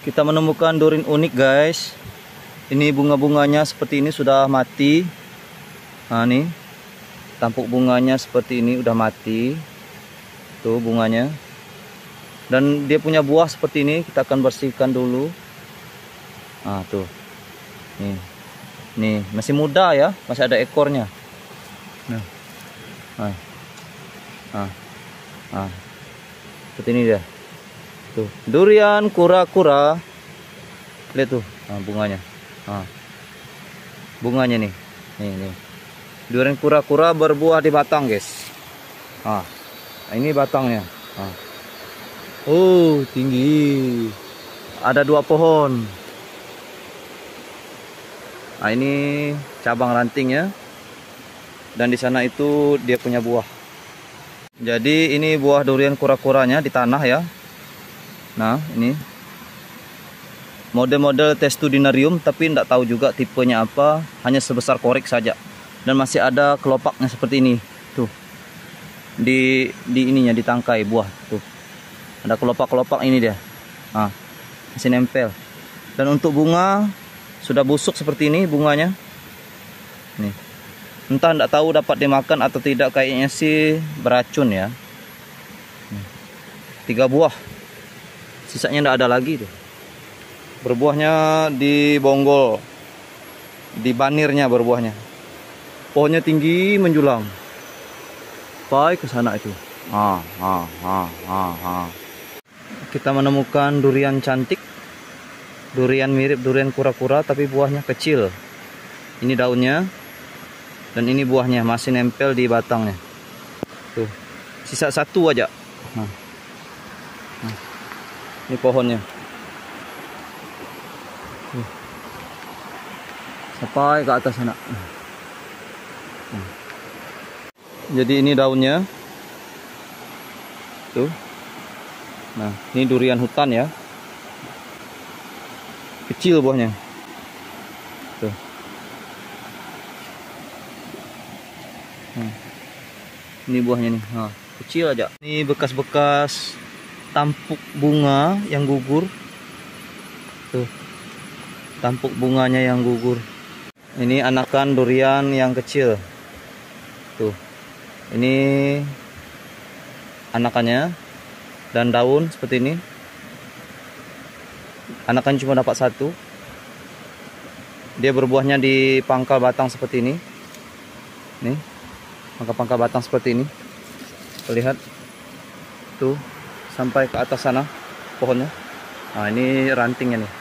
Kita menemukan durian unik, guys. Ini bunga-bunganya seperti ini sudah mati. Nah, nih. Tampuk bunganya seperti ini udah mati. Tuh bunganya. Dan dia punya buah seperti ini, kita akan bersihkan dulu. Nah, tuh. Nih. Nih, masih muda ya, masih ada ekornya. Nah. Nah. Nah. Nah. Seperti ini dia. Tuh, durian kura-kura. Lihat tuh, nah, bunganya. Nah. Bunganya nih. Nih, nih. Durian kura-kura berbuah di batang, guys. Ah, ini batangnya. Ah. Oh, tinggi. Ada dua pohon. Nah, ini cabang rantingnya. Dan di sana itu dia punya buah. Jadi ini buah durian kura-kuranya di tanah ya. Nah, ini model-model Testudinarium, tapi tidak tahu juga tipenya apa. Hanya sebesar korek saja. Dan masih ada kelopaknya seperti ini. Tuh. Di ininya, di tangkai buah. Tuh. Ada kelopak-kelopak ini dia. Nah, masih nempel. Dan untuk bunga sudah busuk seperti ini bunganya. Nih. Entah tidak tahu dapat dimakan atau tidak, kayaknya sih beracun ya. Nih. 3 buah. Sisanya tidak ada lagi tuh. Berbuahnya di bonggol. Di banirnya berbuahnya. Pohonnya tinggi menjulang. Pai ke sana itu. Kita menemukan durian cantik. Durian mirip durian kura-kura tapi buahnya kecil. Ini daunnya. Dan ini buahnya masih nempel di batangnya. Tuh. Sisa 1 aja. Nah. Nah. Ini pohonnya. Tuh. Sampai ke atas sana. Jadi ini daunnya. Tuh. Nah, ini durian hutan ya. Kecil buahnya. Tuh. Nah. Ini buahnya nih. Nah, kecil aja. Ini bekas-bekas tampuk bunga yang gugur. Tuh. Tampuk bunganya yang gugur. Ini anakan durian yang kecil. Tuh. Ini anakannya. Dan daun seperti ini. Anakan cuma dapat 1. Dia berbuahnya di pangkal batang seperti ini. Nih. Pangkal-pangkal batang seperti ini. Lihat. Tuh. Sampai ke atas sana pohonnya. Nah, ini rantingnya nih.